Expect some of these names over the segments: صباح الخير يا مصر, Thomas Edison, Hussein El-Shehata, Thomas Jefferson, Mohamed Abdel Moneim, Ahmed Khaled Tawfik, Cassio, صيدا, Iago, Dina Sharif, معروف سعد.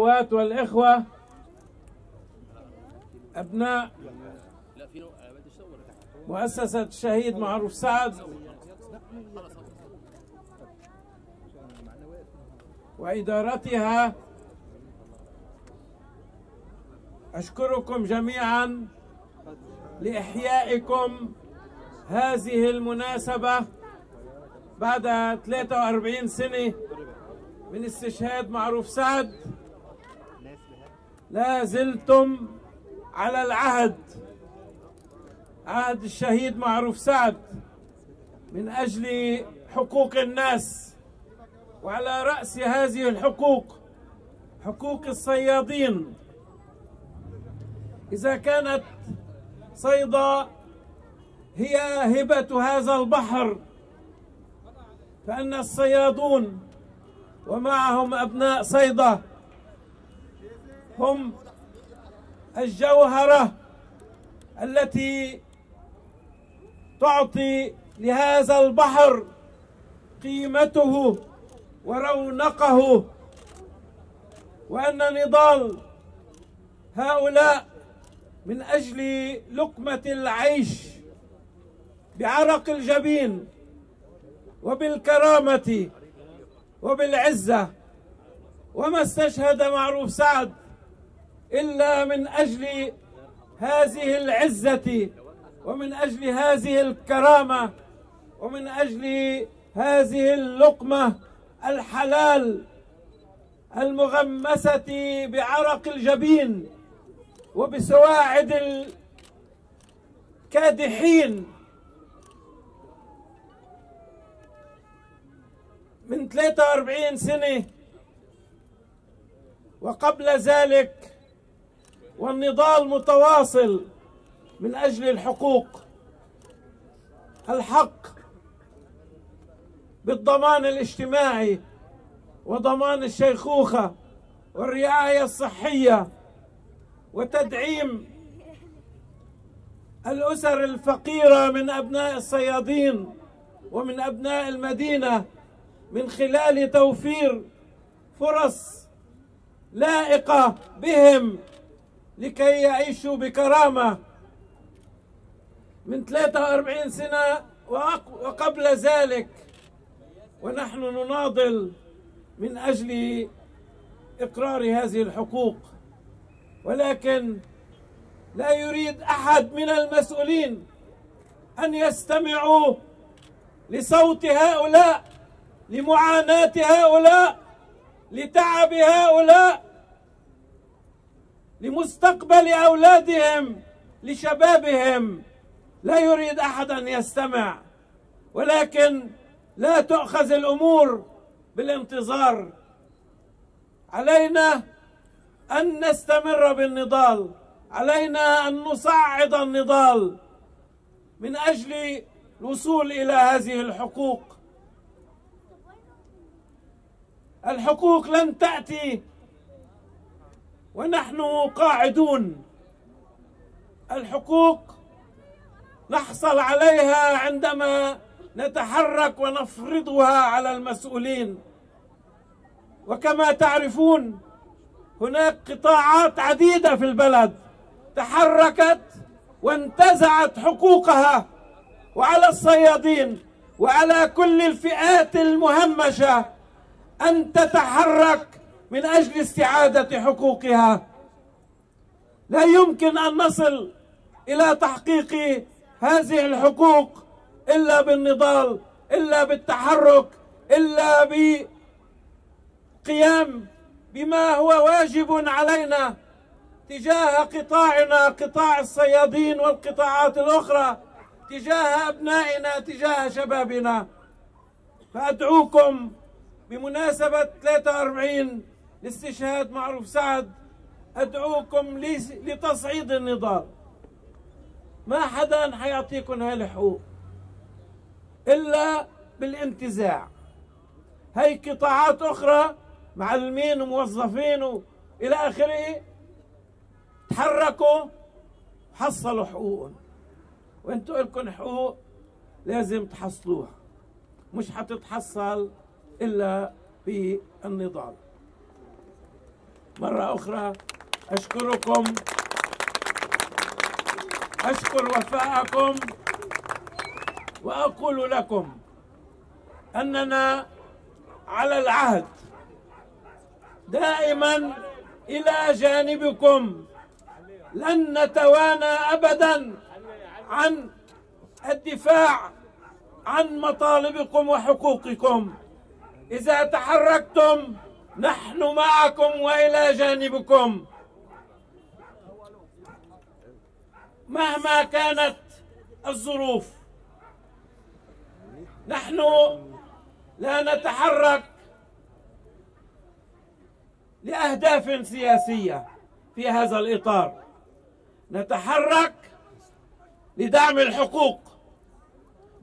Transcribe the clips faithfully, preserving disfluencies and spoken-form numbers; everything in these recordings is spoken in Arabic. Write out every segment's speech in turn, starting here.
الأخوات والإخوة أبناء مؤسسة الشهيد معروف سعد وإدارتها، أشكركم جميعا لإحيائكم هذه المناسبة بعد ثلاثة وأربعين سنة من استشهاد معروف سعد. لا زلتم على العهد، عهد الشهيد معروف سعد، من أجل حقوق الناس، وعلى رأس هذه الحقوق حقوق الصيادين. إذا كانت صيدا هي هبة هذا البحر، فإن الصيادون ومعهم أبناء صيدا هم الجوهرة التي تعطي لهذا البحر قيمته ورونقه، وأن نضال هؤلاء من أجل لقمة العيش بعرق الجبين وبالكرامة وبالعزة. وما استشهد معروف سعد إلا من أجل هذه العزة، ومن أجل هذه الكرامة، ومن أجل هذه اللقمة الحلال المغمسة بعرق الجبين وبسواعد الكادحين. من ثلاثة وأربعين سنة وقبل ذلك والنضال متواصل من أجل الحقوق، الحق بالضمان الاجتماعي وضمان الشيخوخة والرعاية الصحية وتدعيم الأسر الفقيرة من أبناء الصيادين ومن أبناء المدينة، من خلال توفير فرص لائقة بهم لكي يعيشوا بكرامة. من ثلاثة وأربعين سنة وقبل ذلك ونحن نناضل من أجل إقرار هذه الحقوق، ولكن لا يريد أحد من المسؤولين أن يستمعوا لصوت هؤلاء، لمعاناة هؤلاء، لتعب هؤلاء، لمستقبل أولادهم، لشبابهم. لا يريد أحد أن يستمع، ولكن لا تؤخذ الأمور بالانتظار. علينا أن نستمر بالنضال، علينا أن نصعد النضال من أجل الوصول إلى هذه الحقوق. الحقوق لن تأتي ونحن قاعدون، الحقوق نحصل عليها عندما نتحرك ونفرضها على المسؤولين. وكما تعرفون هناك قطاعات عديدة في البلد تحركت وانتزعت حقوقها، وعلى الصيادين وعلى كل الفئات المهمشة أن تتحرك من أجل استعادة حقوقها. لا يمكن أن نصل إلى تحقيق هذه الحقوق إلا بالنضال، إلا بالتحرك، إلا بقيام بما هو واجب علينا تجاه قطاعنا، قطاع الصيادين والقطاعات الأخرى، تجاه أبنائنا، تجاه شبابنا. فأدعوكم بمناسبة ثلاثة وأربعين لاستشهاد معروف سعد، أدعوكم لتصعيد النضال. ما حدا حيعطيكم هالحقوق إلا بالانتزاع. هي قطاعات أخرى، معلمين وموظفين وإلى آخره، تحركوا حصلوا حقوقهم، وانتوا لكم حقوق لازم تحصلوها، مش حتتحصل إلا بالنضال. مرة أخرى أشكركم، أشكر وفاءكم، وأقول لكم أننا على العهد دائما إلى جانبكم، لن نتوانى أبدا عن الدفاع عن مطالبكم وحقوقكم. إذا تحركتم نحن معكم وإلى جانبكم، مهما كانت الظروف. نحن لا نتحرك لأهداف سياسية في هذا الإطار، نتحرك لدعم الحقوق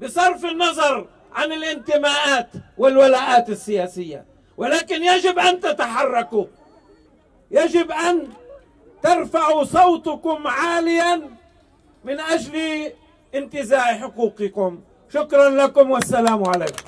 بصرف النظر عن الانتماءات والولاءات السياسية، ولكن يجب أن تتحركوا، يجب أن ترفعوا صوتكم عالياً من أجل انتزاع حقوقكم. شكراً لكم والسلام عليكم.